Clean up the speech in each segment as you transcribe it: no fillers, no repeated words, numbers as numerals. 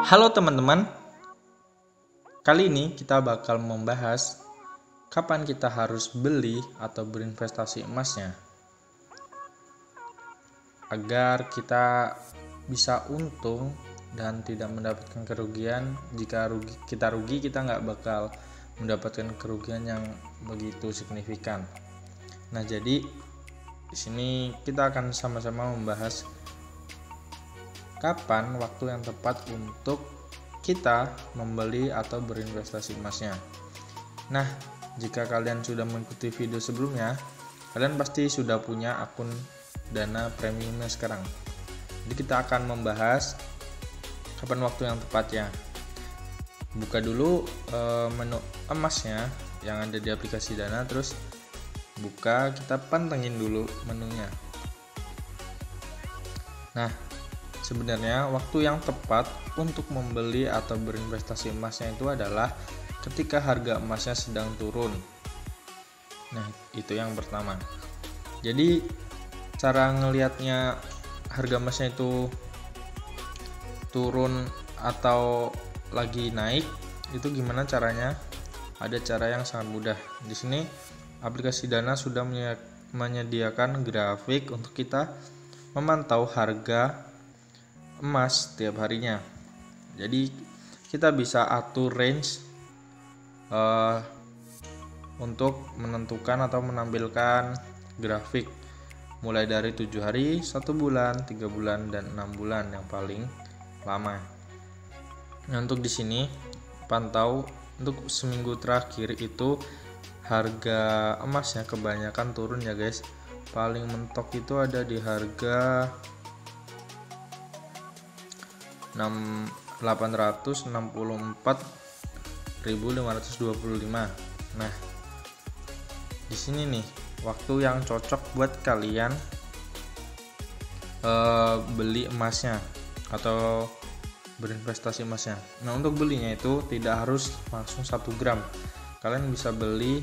Halo teman-teman, kali ini kita bakal membahas kapan kita harus beli atau berinvestasi emasnya agar kita bisa untung dan tidak mendapatkan kerugian. Jika rugi, kita nggak bakal mendapatkan kerugian yang begitu signifikan. Nah, jadi di sini kita akan sama-sama membahas kapan waktu yang tepat untuk kita membeli atau berinvestasi emasnya. Nah, jika kalian sudah mengikuti video sebelumnya, kalian pasti sudah punya akun Dana premiumnya sekarang. Jadi kita akan membahas kapan waktu yang tepatnya. Buka dulu menu emasnya yang ada di aplikasi Dana, terus buka, kita pantengin dulu menunya. Nah, sebenarnya waktu yang tepat untuk membeli atau berinvestasi emasnya itu adalah ketika harga emasnya sedang turun. Nah, itu yang pertama. Jadi cara ngelihatnya harga emasnya itu turun atau lagi naik itu gimana caranya? Ada cara yang sangat mudah. Di sini aplikasi Dana sudah menyediakan grafik untuk kita memantau harga emas tiap harinya. Jadi kita bisa atur range untuk menentukan atau menampilkan grafik mulai dari 7 hari, 1 bulan, 3 bulan dan 6 bulan yang paling lama. Nah, untuk di sini pantau untuk seminggu terakhir itu harga emasnya kebanyakan turun ya guys. Paling mentok itu ada di harga 864.525. Nah, di sini nih waktu yang cocok buat kalian beli emasnya atau berinvestasi emasnya. Nah, untuk belinya itu tidak harus langsung 1 gram. Kalian bisa beli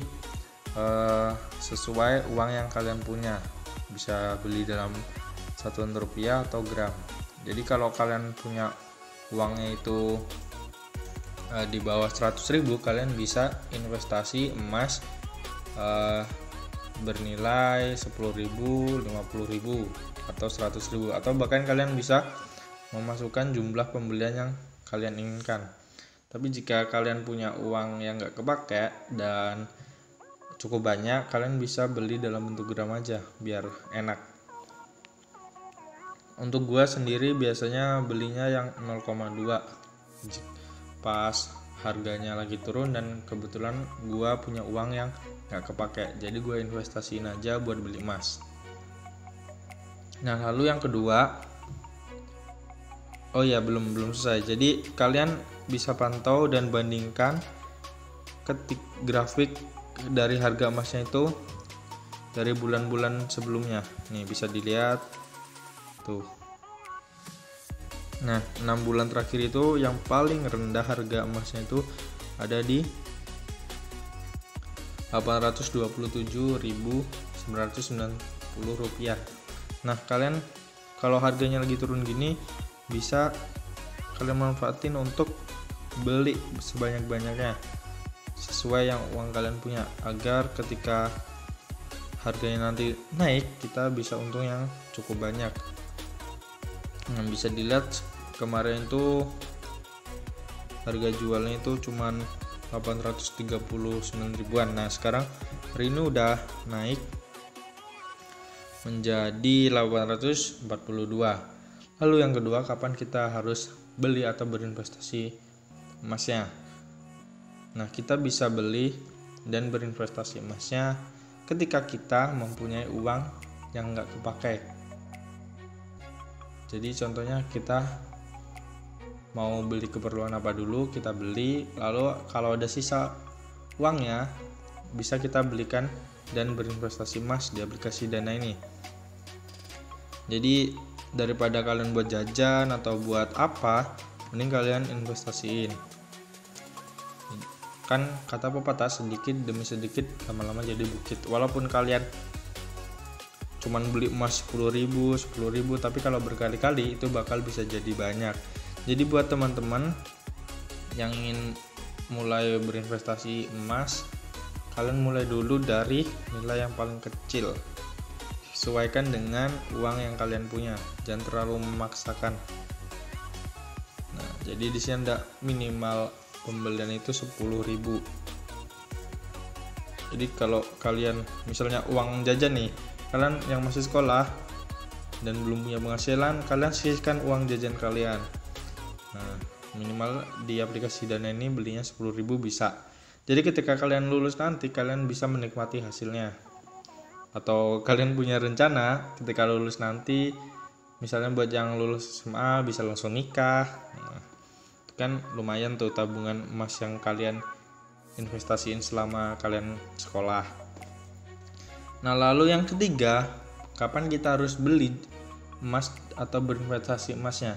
sesuai uang yang kalian punya. Bisa beli dalam satuan rupiah atau gram. Jadi kalau kalian punya uangnya itu di bawah 100.000, kalian bisa investasi emas bernilai 10.000, 50.000 atau 100.000, atau bahkan kalian bisa memasukkan jumlah pembelian yang kalian inginkan. Tapi jika kalian punya uang yang nggak kepake dan cukup banyak, kalian bisa beli dalam bentuk gram aja biar enak. Untuk gua sendiri biasanya belinya yang 0,2 pas harganya lagi turun, dan kebetulan gua punya uang yang gak kepake, jadi gua investasiin aja buat beli emas. Nah, lalu yang kedua, oh ya, belum selesai. Jadi kalian bisa pantau dan bandingkan ketik grafik dari harga emasnya itu dari bulan-bulan sebelumnya. Nih bisa dilihat. Nah, 6 bulan terakhir itu yang paling rendah harga emasnya itu ada di 827.990 rupiah. Nah, kalian kalau harganya lagi turun gini bisa kalian manfaatin untuk beli sebanyak-banyaknya sesuai yang uang kalian punya, agar ketika harganya nanti naik kita bisa untung yang cukup banyak. Nah, bisa dilihat kemarin itu harga jualnya itu cuman 839 ribuan. Nah, sekarang hari ini udah naik menjadi 842. Lalu yang kedua, kapan kita harus beli atau berinvestasi emasnya? Nah, kita bisa beli dan berinvestasi emasnya ketika kita mempunyai uang yang nggak kepakai. Jadi contohnya kita mau beli keperluan apa dulu, kita beli, lalu kalau ada sisa uangnya bisa kita belikan dan berinvestasi emas di aplikasi Dana ini. Jadi daripada kalian buat jajan atau buat apa, mending kalian investasiin. Kan kata pepatah, sedikit demi sedikit lama-lama jadi bukit. Walaupun kalian cuman beli emas 10.000, tapi kalau berkali-kali itu bakal bisa jadi banyak. Jadi buat teman-teman yang ingin mulai berinvestasi emas, kalian mulai dulu dari nilai yang paling kecil. Sesuaikan dengan uang yang kalian punya, jangan terlalu memaksakan. Nah, jadi di sini ada minimal pembelian itu 10.000. Jadi kalau kalian misalnya uang jajan nih, kalian yang masih sekolah dan belum punya penghasilan, kalian sisihkan uang jajan kalian. Nah, minimal di aplikasi Dana ini belinya 10.000 bisa. Jadi ketika kalian lulus nanti, kalian bisa menikmati hasilnya. Atau kalian punya rencana ketika lulus nanti, misalnya buat yang lulus SMA bisa langsung nikah. Nah, kan lumayan tuh tabungan emas yang kalian investasiin selama kalian sekolah. Nah, lalu yang ketiga, kapan kita harus beli emas atau berinvestasi emasnya?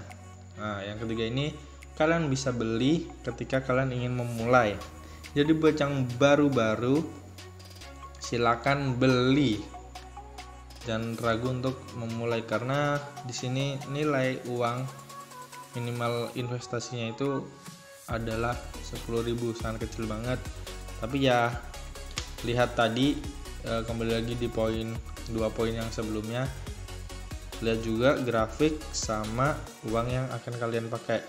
Nah, yang ketiga ini kalian bisa beli ketika kalian ingin memulai. Jadi buat yang baru-baru, silakan beli. Jangan ragu untuk memulai, karena di sini nilai uang minimal investasinya itu adalah 10.000, sangat kecil banget. Tapi ya lihat tadi, kembali lagi di poin 2 poin yang sebelumnya, lihat juga grafik sama uang yang akan kalian pakai.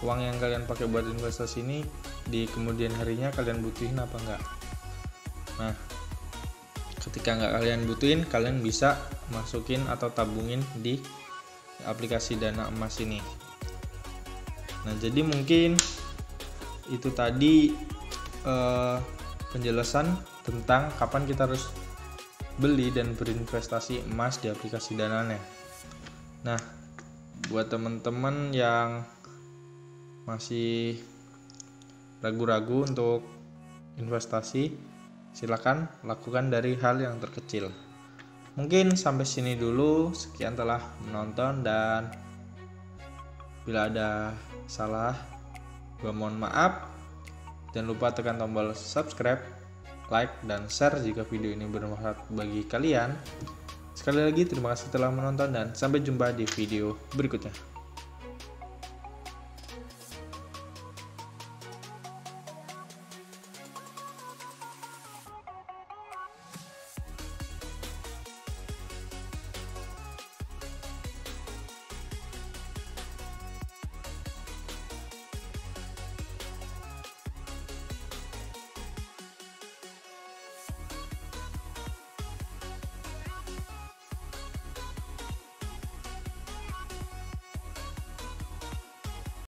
Uang yang kalian pakai buat investasi ini di kemudian harinya kalian butuhin apa enggak. Nah, ketika enggak kalian butuhin, kalian bisa masukin atau tabungin di aplikasi Dana Emas ini. Nah, jadi mungkin itu tadi penjelasan tentang kapan kita harus beli dan berinvestasi emas di aplikasi Dana. Nah, buat teman-teman yang masih ragu-ragu untuk investasi, silakan lakukan dari hal yang terkecil. Mungkin sampai sini dulu, sekian telah menonton, dan bila ada salah gue mohon maaf. Jangan lupa tekan tombol subscribe, like, dan share jika video ini bermanfaat bagi kalian. Sekali lagi terima kasih telah menonton, dan sampai jumpa di video berikutnya.